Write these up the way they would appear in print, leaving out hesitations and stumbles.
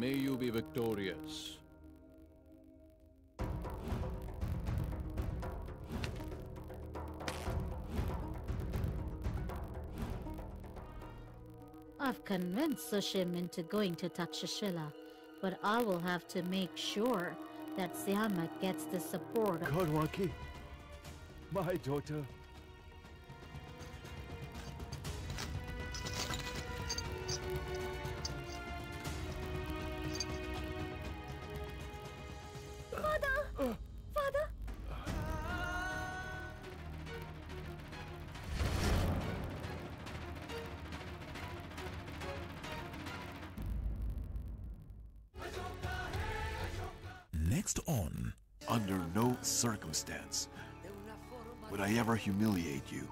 May you be victorious. I've convinced Sushim into going to Takshashila, but I will have to make sure that Siyama gets the support of Karwaki, my daughter. Circumstance, would I ever humiliate you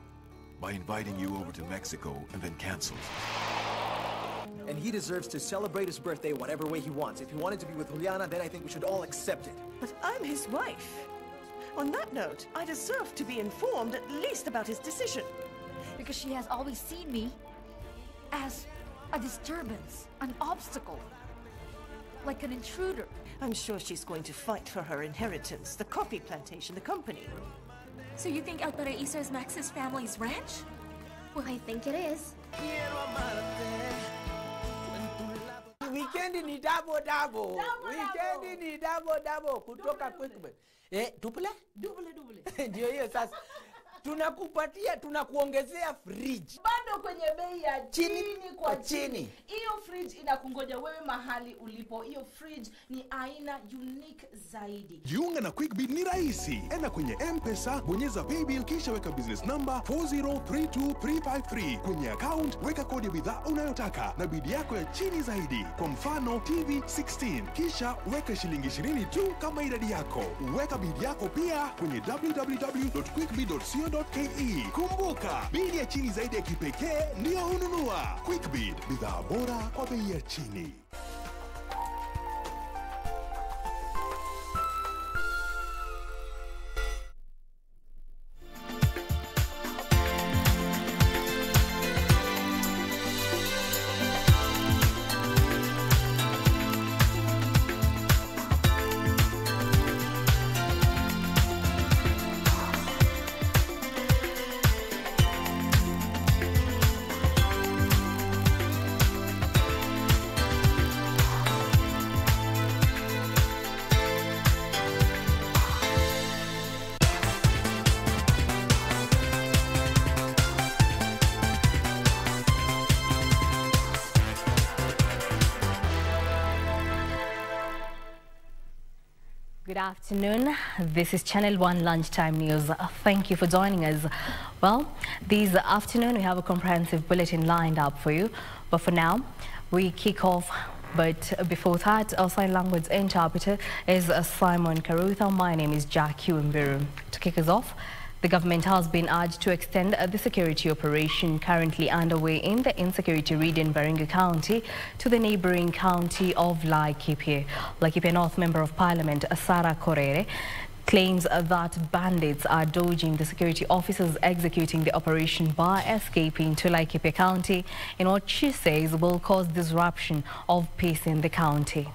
by inviting you over to Mexico and then canceled? And he deserves to celebrate his birthday whatever way he wants. If he wanted to be with Juliana, then I think we should all accept it. But I'm his wife. On that note, I deserve to be informed at least about his decision. Because she has always seen me as a disturbance, an obstacle, like an intruder. I'm sure she's going to fight for her inheritance, the coffee plantation, the company. So you think El Paraíso is Max's family's ranch? Well, I think it is. Weekend ni double double. Weekend ni double double. Kutoka QuickBid. Double? Double double. Ndio hiyo sasa. Tunakupatia, tunakuongezea fridge. Bado kwenye bei ya chini kwa chini. Hiyo fridge inakungoja wewe mahali ulipo. Hiyo fridge ni aina unique zaidi. Jiunga na QuickBid ni rahisi. Enda kwenye M-Pesa, bonyeza pay bill kisha weka business number 4032353. Kwenye account weka kodi ya bidhaa unayotaka na bidii yako ya chini zaidi. Kwa mfano TV 16. Kisha weka shilingi 20 tu kama idadi yako. Weka bidii yako pia kwenye www.quickbid.co. KE. Kumbuka, bidhaa chini zaidi ya kipekee ndio hununua. QuickBid, bidhaa bora kwa bei ya chini. Good afternoon. This is Channel 1 Lunchtime News. Thank you for joining us. Well, this afternoon we have a comprehensive bulletin lined up for you. But for now, we kick off. But before that, our sign language interpreter is Simon Carutha. My name is Jacky Wambiru. To kick us off, the government has been urged to extend the security operation currently underway in the insecurity region Baringo County to the neighboring county of Laikipia. Laikipia North Member of Parliament Sarah Korere claims that bandits are dodging the security officers executing the operation by escaping to Laikipia County in what she says will cause disruption of peace in the county.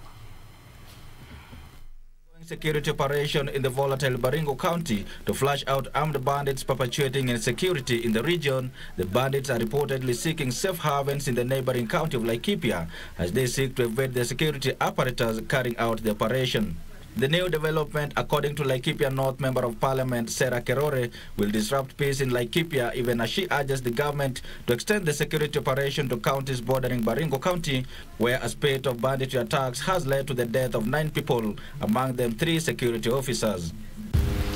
Security operation in the volatile Baringo County to flush out armed bandits perpetuating insecurity in the region. The bandits are reportedly seeking safe havens in the neighboring county of Laikipia as they seek to evade the security apparatus carrying out the operation. The new development, according to Laikipia North Member of Parliament Sarah Korere, will disrupt peace in Laikipia even as she urges the government to extend the security operation to counties bordering Baringo County, where a spate of banditry attacks has led to the death of 9 people, among them 3 security officers.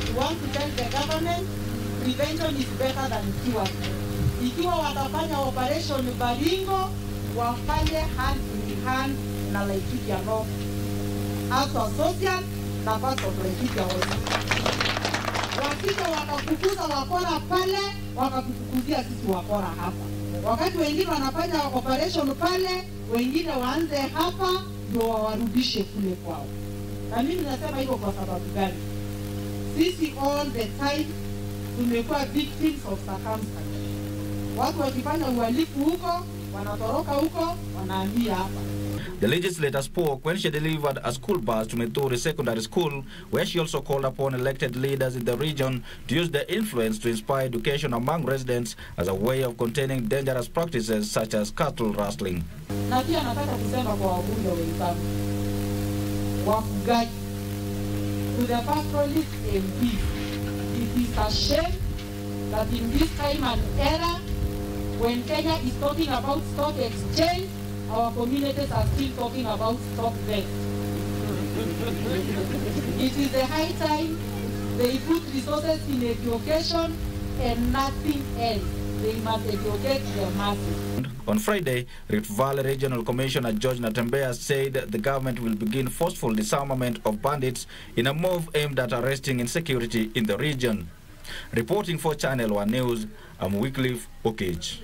We want to thank the government. Prevention is better than cure. Ikiwa watafanya operation Baringo, wafanye hand in hand na Laikipia North. Hata social na pato kufikia wote. Wakati wanakufukuza wakora pale, wakatufukuzia sisi wakora hapa. Wakati wengine wanafanya operation pale, wengine waanze hapa ndio warudishe kule kwao. Na mimi nasema hilo kwa sababu gani? Sisi all the time tumekuwa victims of circumstance. Watu wakifanya uhalifu huko, wanatoroka huko, wanahamia hapa. The legislator spoke when she delivered a school bus to Mithuri Secondary School, where she also called upon elected leaders in the region to use their influence to inspire education among residents as a way of containing dangerous practices such as cattle rustling. To the pastoralist MP, it is a shame that in this time and era, when Kenya is talking about stock exchange, our communities are still talking about stock debt. It is the high time they put resources in education and nothing else. They must educate their masses. On Friday, Rift Valley Regional Commissioner George Natembea said the government will begin forceful disarmament of bandits in a move aimed at arresting insecurity in the region. Reporting for Channel One News, I'm Wycliffe Okage.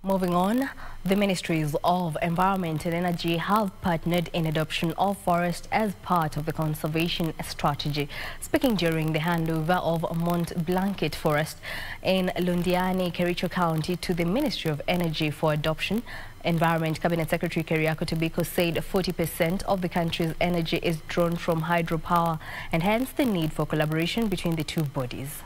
Moving on, the Ministries of Environment and Energy have partnered in adoption of forests as part of the conservation strategy. Speaking during the handover of Mont Blanket Forest in Londiani, Kericho County to the Ministry of Energy for adoption, Environment Cabinet Secretary Keriako Tobiko said 40% of the country's energy is drawn from hydropower and hence the need for collaboration between the two bodies.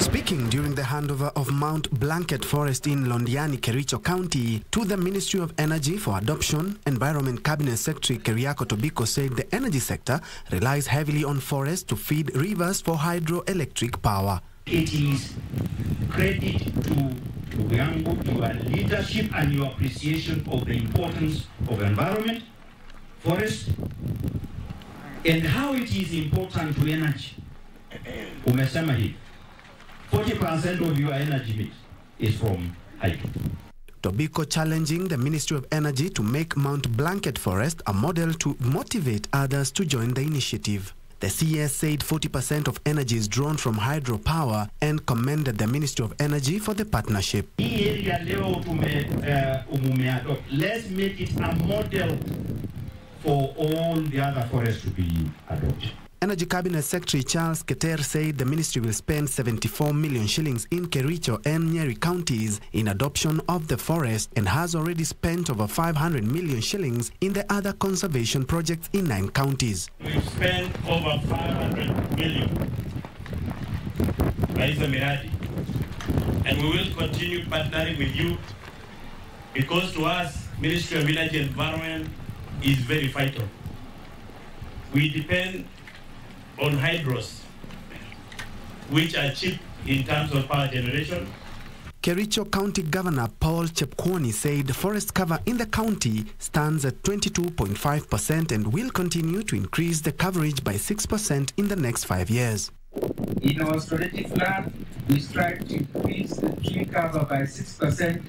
Speaking during the handover of Mount Blanket Forest in Londiani, Kericho County, to the Ministry of Energy for adoption, Environment Cabinet Secretary Keriako Tobiko said the energy sector relies heavily on forests to feed rivers for hydroelectric power. It is credit to Yango, to your leadership and your appreciation of the importance of environment, forest, and how it is important to energy. 40% of your energy mix is from hydro. Tobiko challenging the Ministry of Energy to make Mount Blanket Forest a model to motivate others to join the initiative. The CS said 40% of energy is drawn from hydropower and commended the Ministry of Energy for the partnership. Let's make it a model for all the other forests to be adopted. Energy Cabinet Secretary Charles Keter said the ministry will spend 74 million shillings in Kericho and Nyeri counties in adoption of the forest and has already spent over 500 million shillings in the other conservation projects in 9 counties. We've spent over 500 million and we will continue partnering with you because to us, Ministry of Energy and Environment is very vital. We depend on hydros, which are cheap in terms of power generation. Kericho County Governor Paul Chepkwony said forest cover in the county stands at 22.5% and will continue to increase the coverage by 6% in the next 5 years. In our strategic plan, we strive to increase the tree cover by 6%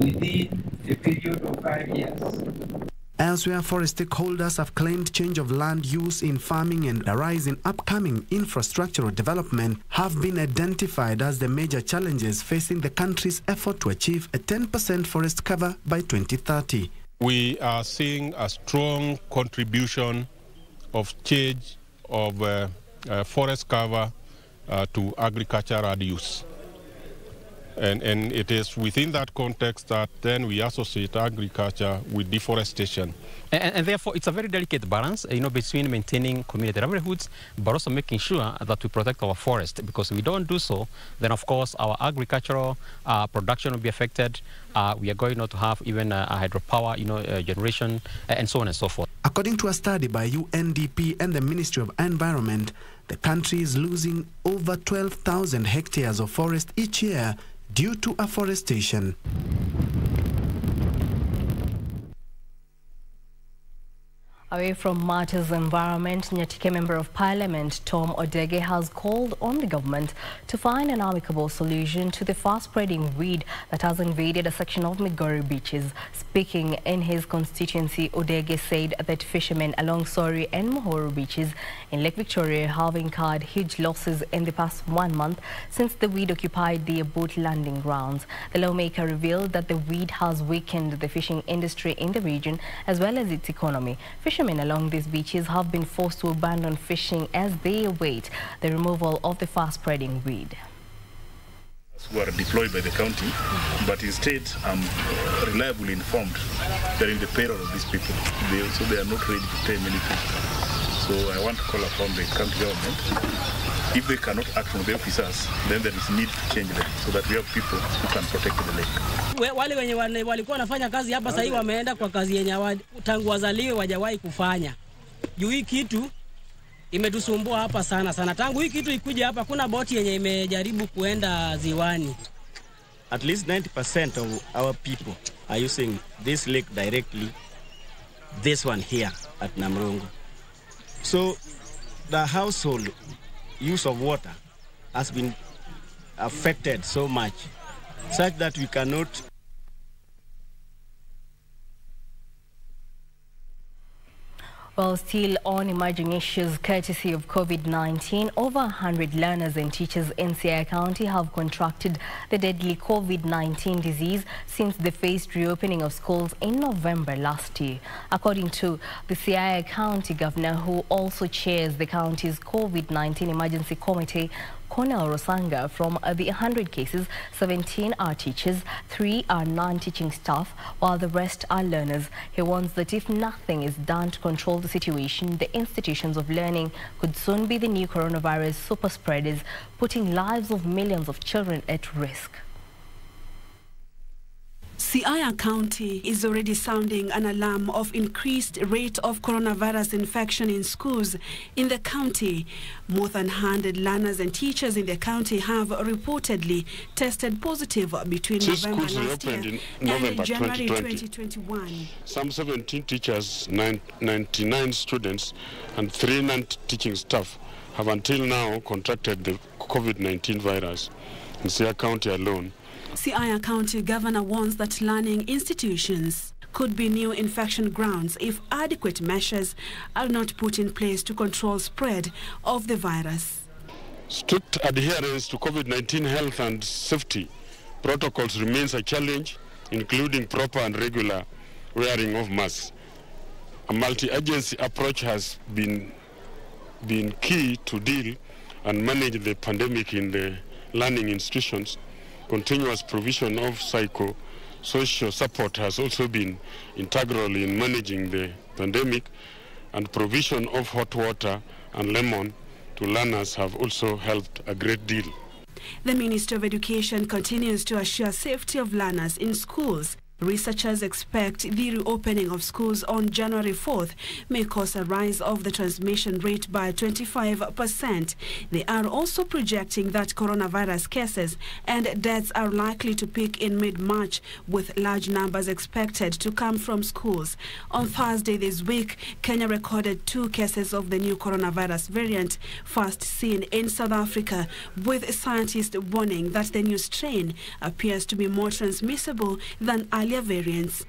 within a period of 5 years. Elsewhere, forest stakeholders have claimed change of land use in farming and a rise in upcoming infrastructural development have been identified as the major challenges facing the country's effort to achieve a 10% forest cover by 2030. We are seeing a strong contribution of change of forest cover to agricultural use. And it is within that context that then we associate agriculture with deforestation. And therefore, it's a very delicate balance, between maintaining community livelihoods, but also making sure that we protect our forest. Because if we don't do so, then of course our agricultural production will be affected. We are going not to have even hydropower, generation, and so on and so forth. According to a study by UNDP and the Ministry of Environment, the country is losing over 12,000 hectares of forest each year due to afforestation. Away from matters environment, Nyatike Member of Parliament Tom Odege has called on the government to find an amicable solution to the fast-spreading weed that has invaded a section of Migori beaches. Speaking in his constituency, Odege said that fishermen along Sori and Mohoro beaches in Lake Victoria have incurred huge losses in the past 1 month since the weed occupied their boat landing grounds. The lawmaker revealed that the weed has weakened the fishing industry in the region as well as its economy. Fishermen along these beaches have been forced to abandon fishing as they await the removal of the fast-spreading weed. who are deployed by the county, but instead I'm reliably informed they're in the payroll of these people. So they are not ready to pay many people. So I want to call upon the county government. If they cannot act on the officers, then there is need to change them so that we have people who can protect the lake. Wale wenye walikuwa wanafanya kazi hapa sasa hivi wameenda kwa kazi yenye tangu wazaliwe wajawahi kufanya. Juu hii kitu imetusumbua hapa sana sana. Tangu hii kitu ikuja hapa kuna boti yenye imejaribu kuenda ziwani. At least 90% of our people are using this lake directly. This one here at Namrongo. So the household use of water has been affected so much such that we cannot. Well, still on emerging issues courtesy of COVID-19, over 100 learners and teachers in Sierra County have contracted the deadly COVID-19 disease since the phased reopening of schools in November last year. According to the Sierra County governor, who also chairs the county's COVID-19 emergency committee, Kona Orosanga, from the 100 cases, 17 are teachers, 3 are non-teaching staff, while the rest are learners. He warns that if nothing is done to control the situation, the institutions of learning could soon be the new coronavirus super spreaders, putting lives of millions of children at risk. Siaya County is already sounding an alarm of increased rate of coronavirus infection in schools in the county. More than 100 learners and teachers in the county have reportedly tested positive between November last year and January 2021. Some 17 teachers, 99 students, and 3 non-teaching staff have until now contracted the COVID-19 virus in Siaya County alone. Siaya County governor warns that learning institutions could be new infection grounds if adequate measures are not put in place to control spread of the virus. Strict adherence to COVID-19 health and safety protocols remains a challenge, including proper and regular wearing of masks. A multi-agency approach has been key to deal and manage the pandemic in the learning institutions. Continuous provision of psycho-social support has also been integral in managing the pandemic, and provision of hot water and lemon to learners have also helped a great deal. The Minister of Education continues to assure safety of learners in schools. Researchers expect the reopening of schools on January 4th may cause a rise of the transmission rate by 25%. They are also projecting that coronavirus cases and deaths are likely to peak in mid-March, with large numbers expected to come from schools. On Thursday this week, Kenya recorded 2 cases of the new coronavirus variant, first seen in South Africa, with scientists warning that the new strain appears to be more transmissible than earlier variants.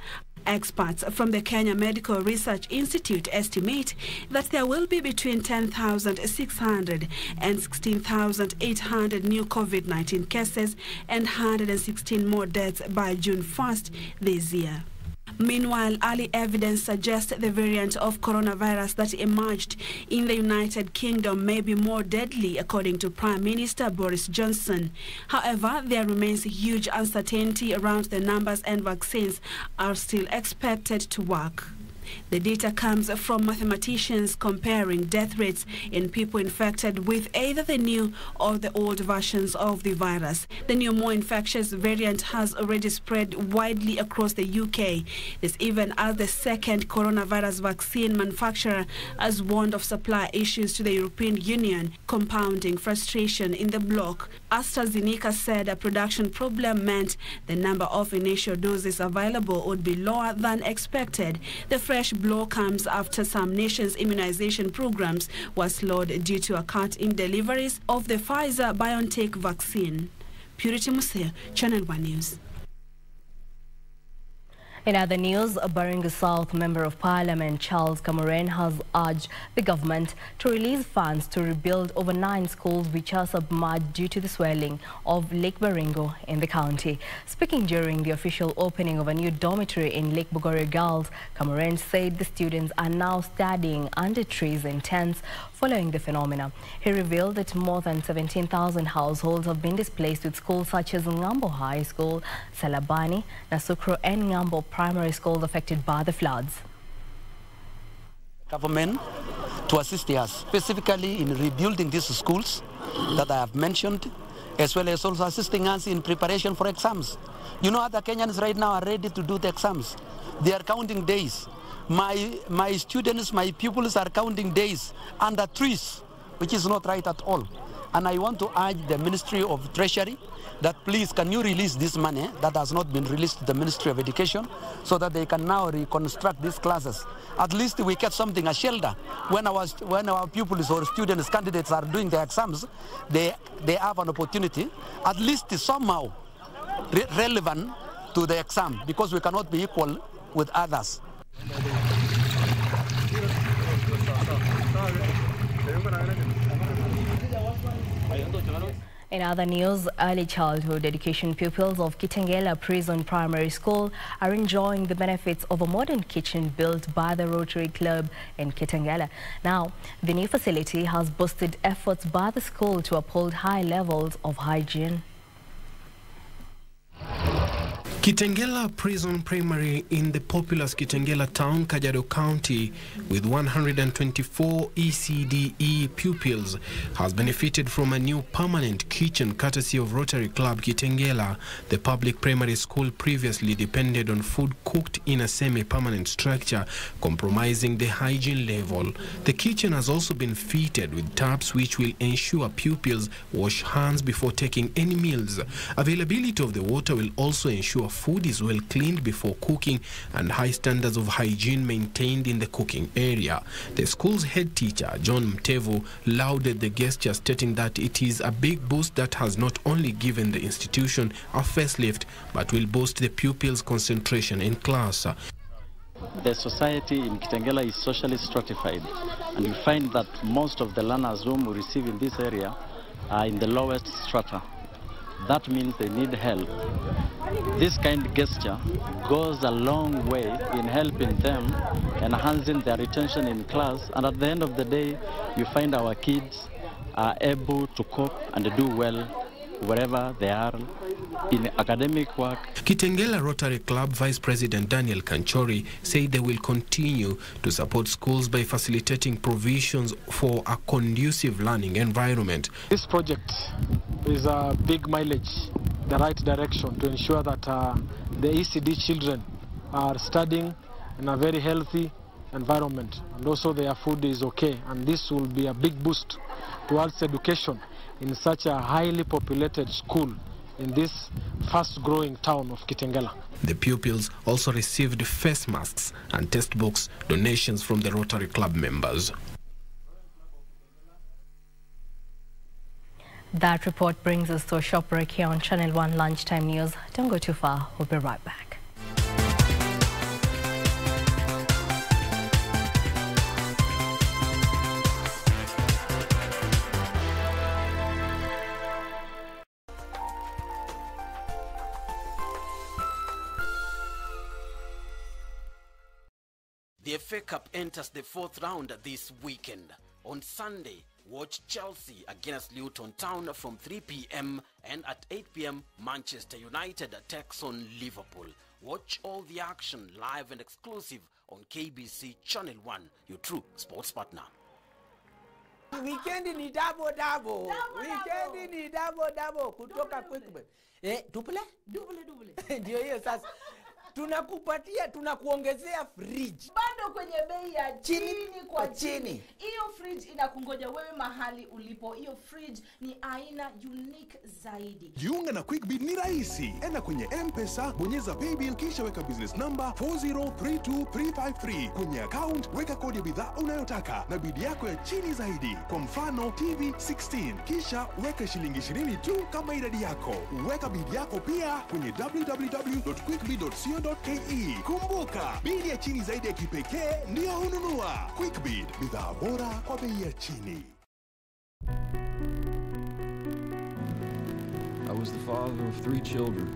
Experts from the Kenya Medical Research Institute estimate that there will be between 10,600 and 16,800 new COVID-19 cases and 116 more deaths by June 1st this year. Meanwhile, early evidence suggests the variant of coronavirus that emerged in the United Kingdom may be more deadly, according to Prime Minister Boris Johnson. However, there remains huge uncertainty around the numbers, and vaccines are still expected to work. The data comes from mathematicians comparing death rates in people infected with either the new or the old versions of the virus. The new, more infectious variant has already spread widely across the UK. This even as the second coronavirus vaccine manufacturer has warned of supply issues to the European Union, compounding frustration in the bloc. AstraZeneca said a production problem meant the number of initial doses available would be lower than expected. The fresh blow comes after some nations' immunization programs were slowed due to a cut in deliveries of the Pfizer-BioNTech vaccine. Purity Museo, Channel 1 News. In other news, Baringo South Member of Parliament Charles Keter has urged the government to release funds to rebuild over 9 schools which are submerged due to the swelling of Lake Baringo in the county. Speaking during the official opening of a new dormitory in Lake Bogore Girls, Keter said the students are now studying under trees in tents following the phenomena. He revealed that more than 17,000 households have been displaced, with schools such as Ngambo High School, Salabani, Nasukro and Ngambo Primary Schools affected by the floods. Government to assist us specifically in rebuilding these schools that I have mentioned, as well as also assisting us in preparation for exams. You know, other Kenyans right now are ready to do the exams. They are counting days. My students, my pupils are counting days under trees, which is not right at all. And I want to urge the Ministry of Treasury that please, can you release this money that has not been released to the Ministry of Education so that they can now reconstruct these classes. At least we get something, a shelter. When our pupils or students, candidates are doing their exams, they have an opportunity, at least somehow relevant to the exam, because we cannot be equal with others. In other news, early childhood education pupils of Kitengela Prison Primary School are enjoying the benefits of a modern kitchen built by the Rotary Club in Kitengela. Now, the new facility has boosted efforts by the school to uphold high levels of hygiene. Kitengela Prison Primary in the populous Kitengela town, Kajiado County, with 124 ECDE pupils, has benefited from a new permanent kitchen courtesy of Rotary Club Kitengela. The public primary school previously depended on food cooked in a semi-permanent structure, compromising the hygiene level. The kitchen has also been fitted with taps which will ensure pupils wash hands before taking any meals. Availability of the water will also ensure food is well cleaned before cooking and high standards of hygiene maintained in the cooking area. The school's head teacher, John Mtevo, lauded the gesture, stating that it is a big boost that has not only given the institution a facelift, but will boost the pupils' concentration in class. The society in Kitengela is socially stratified, and we find that most of the learners whom we receive in this area are in the lowest strata. That means they need help. This kind of gesture goes a long way in helping them, enhancing their retention in class, and at the end of the day, you find our kids are able to cope and do well wherever they are in academic work. Kitengela Rotary Club Vice President Daniel Kanchori said they will continue to support schools by facilitating provisions for a conducive learning environment. This project is a big mileage, the right direction to ensure that the ECD children are studying in a very healthy environment, and also their food is okay, and this will be a big boost towards education in such a highly populated school in this fast-growing town of Kitengela. The pupils also received face masks and test books, donations from the Rotary Club members. That report brings us to a short break here on Channel 1 Lunchtime News. Don't go too far. We'll be right back. The FA Cup enters the 4th round this weekend. On Sunday, watch Chelsea against Luton Town from 3 p.m. and at 8 p.m. Manchester United takes on Liverpool. Watch all the action live and exclusive on KBC Channel 1, your true sports partner. Weekend ni double double. Weekend ni double double. Kutoka QuickBid. Double? Double double. Ndio hiyo sasa. Tunakupatia, tunakuongezea fridge. Bado kwenye bei ya chini kwa chini. Hiyo fridge inakungoja wewe mahali ulipo. Hiyo fridge ni aina unique zaidi. Jiunga na QuickBid ni rahisi. Enda kwenye M-Pesa, bonyeza paybill kisha weka business number 4032353. Kwenye account weka kodi ya bidhaa unayotaka na bidii yako ya chini zaidi. Kwa mfano TV 16. Kisha weka shilingi 20 tu kama idadi yako. Weka bidii yako pia kwenye www.quickbid.co QuickBid.ke. Kumbuka, bidii ya chini zaidi ya kipekee ndio hununua. QuickBid, bidhaa bora kwa bei ya chini. I was the father of 3 children,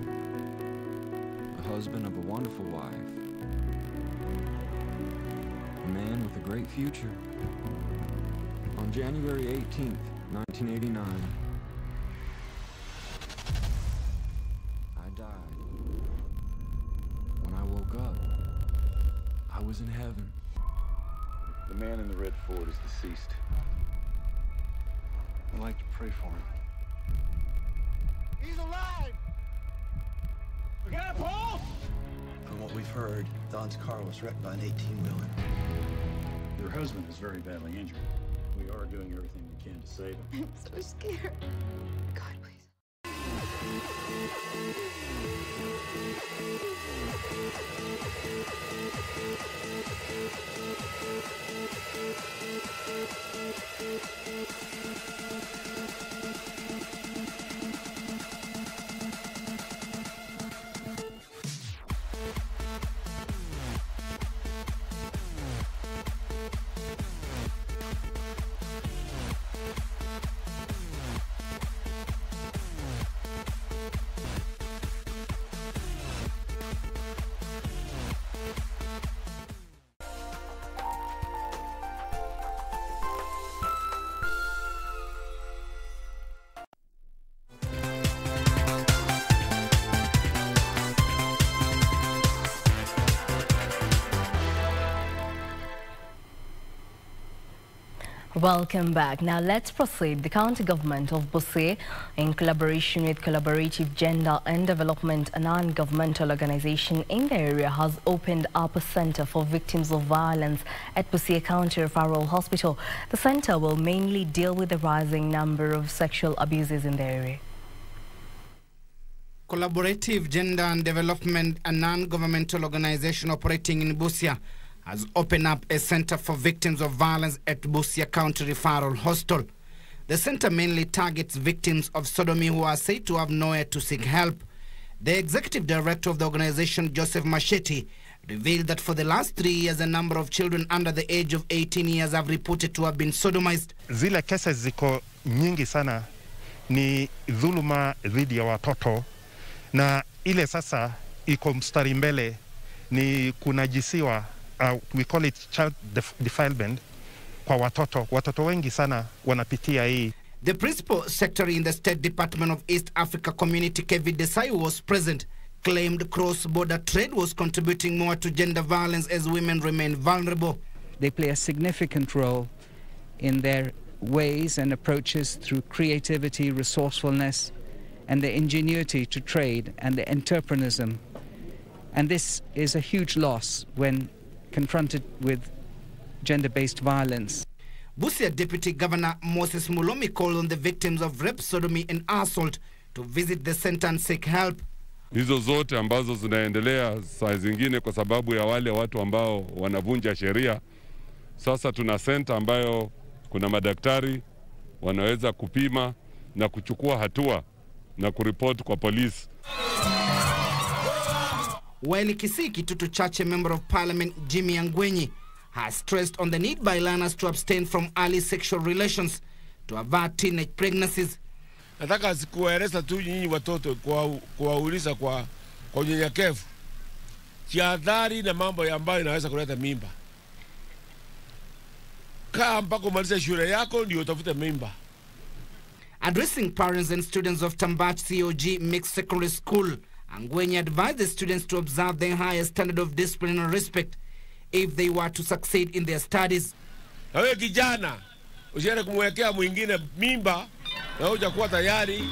a husband of a wonderful wife, a man with a great future. On January 18th, 1989, I died. When I woke up, I was in heaven. The man in the red Ford is deceased. I'd like to pray for him. He's alive! We got a pulse! From what we've heard, Don's car was wrecked by an 18-wheeler. Your husband is very badly injured. We are doing everything we can to save him. I'm so scared. God, please. Welcome back. Now let's proceed. The county government of Busia, in collaboration with Collaborative Gender and Development, a non-governmental organization in the area, has opened up a center for victims of violence at Busia County Referral Hospital. The center will mainly deal with the rising number of sexual abuses in the area. Collaborative Gender and Development, a non-governmental organization operating in Busia, has opened up a center for victims of violence at Busia County Referral Hospital. The center mainly targets victims of sodomy who are said to have nowhere to seek help. The executive director of the organization, Joseph Machete, revealed that for the last 3 years, a number of children under the age of 18 years have reported to have been sodomized. Zile cases ziko nyingi sana ni dhuluma dhidi ya watoto, na ile sasa iko mstari mbele ni kunajisiwa. We call it child defilement kwa watoto. Watoto wengi sana wanapitia hii. The principal secretary in the State Department of East Africa Community, Kevin Desai, was present, claimed cross-border trade was contributing more to gender violence as women remain vulnerable. They play a significant role in their ways and approaches through creativity, resourcefulness, and the ingenuity to trade and the entrepreneurism. And this is a huge loss when confronted with gender-based violence. Busia Deputy Governor Moses Mulomi called on the victims of rape, sodomy and assault to visit the center and seek help. Hizo zote ambazo zinaendelea saa zingine kwa sababu ya wale watu ambao wanavunja sheria. Sasa tuna center ambayo kuna madaktari wanaweza kupima na kuchukua hatua na kuripoti kwa polisi. While Kisiki Tutu Chache, Member of Parliament Jimmy Angwenyi, has stressed on the need by learners to abstain from early sexual relations to avert teenage pregnancies. Nataka sikuwaeleza tu nyinyi watoto kuwauliza kwa unyenyekevu kiadhari na mambo ambayo inaweza kuleta mimba. Kaa mpaka umalize shule yako ndio utafute mimba. Addressing parents and students of Tambach COG Mixed Secondary School, Angwenyi advised the students to observe their highest standard of discipline and respect if they were to succeed in their studies. Nawe kijana, usiende kumwekea mwingine mimba na hujakuwa tayari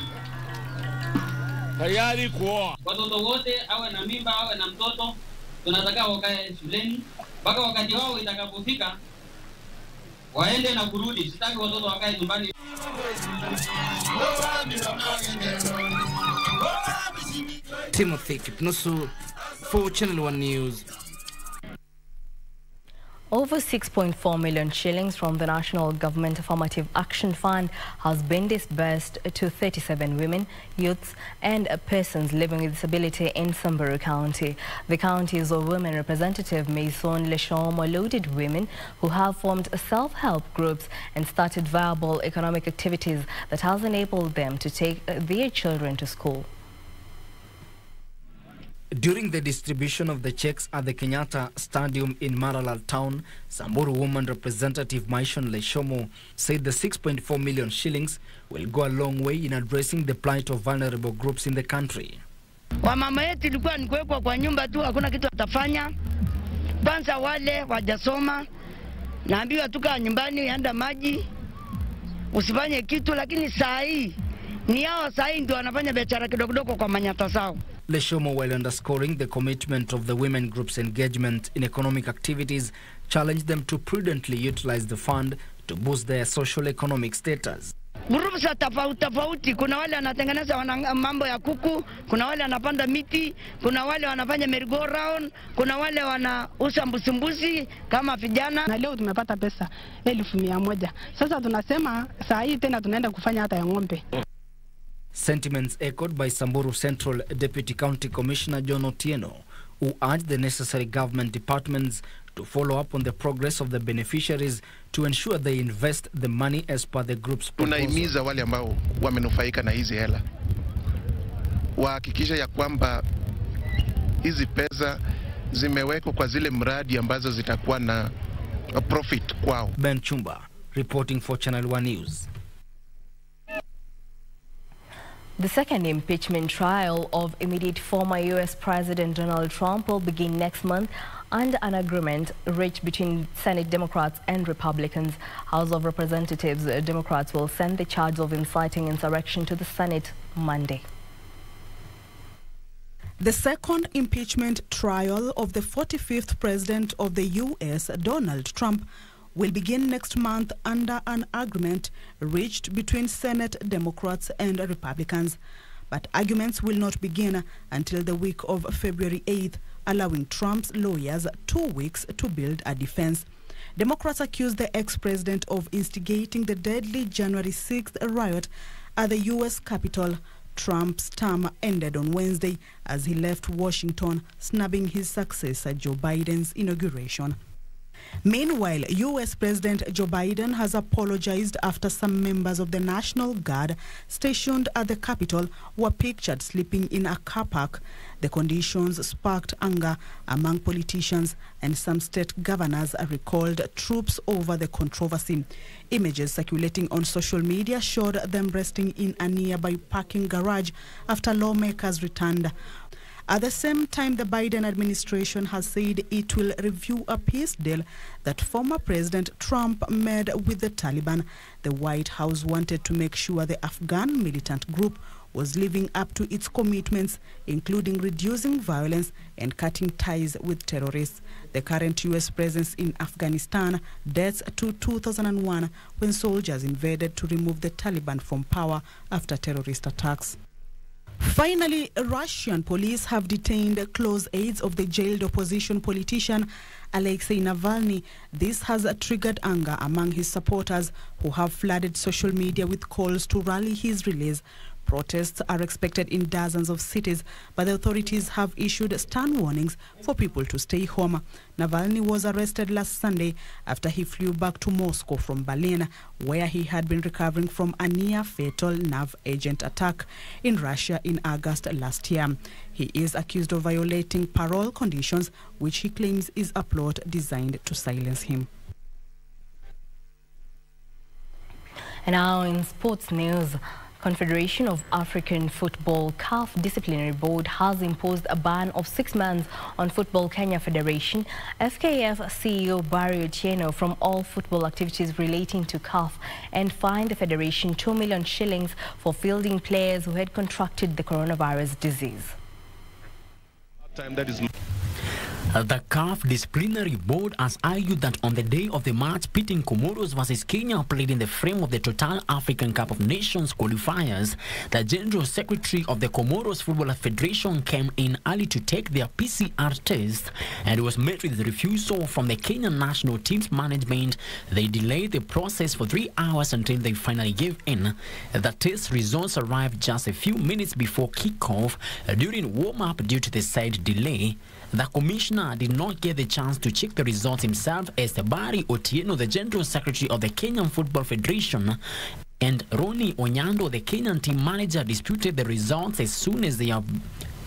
kuoa. Watoto wote awe na mimba awe na mtoto, tunataka wakae shuleni mpaka wakati wao itakapofika waende na kurudi. Sitaki watoto wakae nyumbani. Timothy Kipnusu for Channel 1 News. Over 6.4 million shillings from the National Government Affirmative Action Fund has been disbursed to 37 women, youths and persons living with disability in Samburu County. The county's women representative Maison Leshoomo loaded women who have formed self-help groups and started viable economic activities that has enabled them to take their children to school. During the distribution of the checks at the Kenyatta Stadium in Maralal town, Samburu woman representative Maison Leshoomo said the 6.4 million shillings will go a long way in addressing the plight of vulnerable groups in the country. Wamama yetu ilikuwa ni kuwekwa kwa nyumba tu, hakuna kitu atafanya. Kwanza wale wajasoma, naambiwa tukaa nyumbani yanda maji, usifanye kitu, lakini saa hii ni hao saa hii ndio wanafanya biashara kidogo kidogo kwa manyata zao. Leshoomo, while underscoring the commitment of the women group's engagement in economic activities, challenged them to prudently utilize the fund to boost their socio-economic status. Groups za tofauti, kuna wale wanatengeneza mambo ya kuku, kuna wale wanapanda miti, kuna wale wanafanya merry-go-round, kuna wale wanauza mbusumbusi kama vijana. Na leo tumepata pesa 1100. Sasa tunasema saa hii tena tunaenda kufanya hata ya ng'ombe. Sentiments echoed by Samburu Central Deputy County Commissioner John Otieno, who urged the necessary government departments to follow up on the progress of the beneficiaries to ensure they invest the money as per the group's proposal. Tunahimiza wale ambao wamenufaika na hizi hela wahakikisha ya kwamba hizi pesa zimewekwa kwa zile mradi ambazo zitakuwa na profit kwao. Ben Chumba, reporting for Channel 1 News. The second impeachment trial of immediate former U.S. President Donald Trump will begin next month under an agreement reached between Senate Democrats and Republicans. House of Representatives Democrats will send the charge of inciting insurrection to the Senate Monday. The second impeachment trial of the 45th President of the U.S., Donald Trump, will begin next month under an agreement reached between Senate Democrats and Republicans. But arguments will not begin until the week of February 8th, allowing Trump's lawyers 2 weeks to build a defense. Democrats accused the ex-president of instigating the deadly January 6th riot at the U.S. Capitol. Trump's term ended on Wednesday as he left Washington, snubbing his successor Joe Biden's inauguration. Meanwhile, U.S. President Joe Biden has apologized after some members of the National Guard stationed at the Capitol were pictured sleeping in a car park. The conditions sparked anger among politicians, and some state governors recalled troops over the controversy. Images circulating on social media showed them resting in a nearby parking garage after lawmakers returned. At the same time, the Biden administration has said it will review a peace deal that former President Trump made with the Taliban. The White House wanted to make sure the Afghan militant group was living up to its commitments, including reducing violence and cutting ties with terrorists. The current U.S. presence in Afghanistan dates to 2001, when soldiers invaded to remove the Taliban from power after terrorist attacks. Finally, Russian police have detained close aides of the jailed opposition politician Alexei Navalny. This has triggered anger among his supporters, who have flooded social media with calls to rally his release. Protests are expected in dozens of cities, but the authorities have issued stern warnings for people to stay home. Navalny was arrested last Sunday after he flew back to Moscow from Berlin, where he had been recovering from a near-fatal nerve agent attack in Russia in August last year. He is accused of violating parole conditions, which he claims is a plot designed to silence him. And now in sports news. Confederation of African Football CAF Disciplinary Board has imposed a ban of 6 months on Football Kenya Federation FKF CEO Barry Otieno from all football activities relating to CAF, and fined the federation 2 million shillings for fielding players who had contracted the coronavirus disease. The CAF disciplinary board has argued that on the day of the match pitting Comoros versus Kenya played in the frame of the Total African Cup of Nations qualifiers, the General Secretary of the Comoros Football Federation came in early to take their PCR test and was met with the refusal from the Kenyan national team's management. They delayed the process for 3 hours until they finally gave in. The test results arrived just a few minutes before kickoff during warm-up due to the said delay. The commissioner did not get the chance to check the results himself, as Tabari Otieno, the General Secretary of the Kenyan Football Federation, and Ronnie Onyando, the Kenyan team manager, disputed the results as soon as they have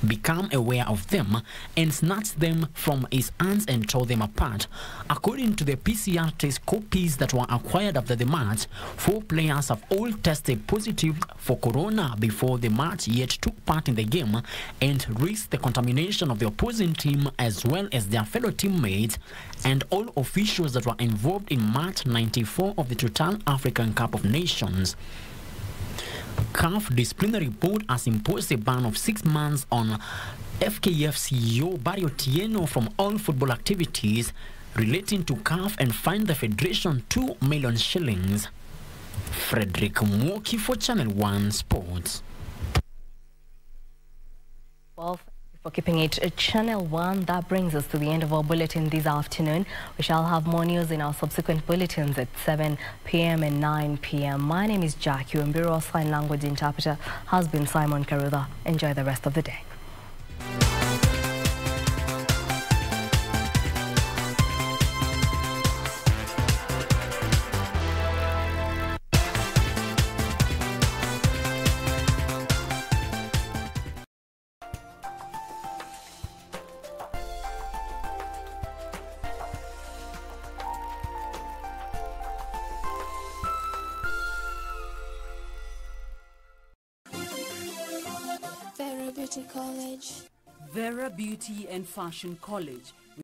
become aware of them and snatched them from his hands and tore them apart. According to the PCR test copies that were acquired after the match, 4 players have all tested positive for corona before the match, yet took part in the game and risked the contamination of the opposing team as well as their fellow teammates and all officials that were involved in match 94 of the Total African Cup of Nations. CAF disciplinary board has imposed a ban of 6 months on FKF CEO Barry Otieno from all football activities relating to CAF and fined the federation 2 million shillings. Frederick Mwoki for Channel 1 Sports. For keeping it Channel 1, that brings us to the end of our bulletin this afternoon. We shall have more news in our subsequent bulletins at 7 p.m. and 9 p.m. My name is Jacky Wambiru. Our sign language interpreter has been Simon Carutha. Enjoy the rest of the day. Vera Beauty and Fashion College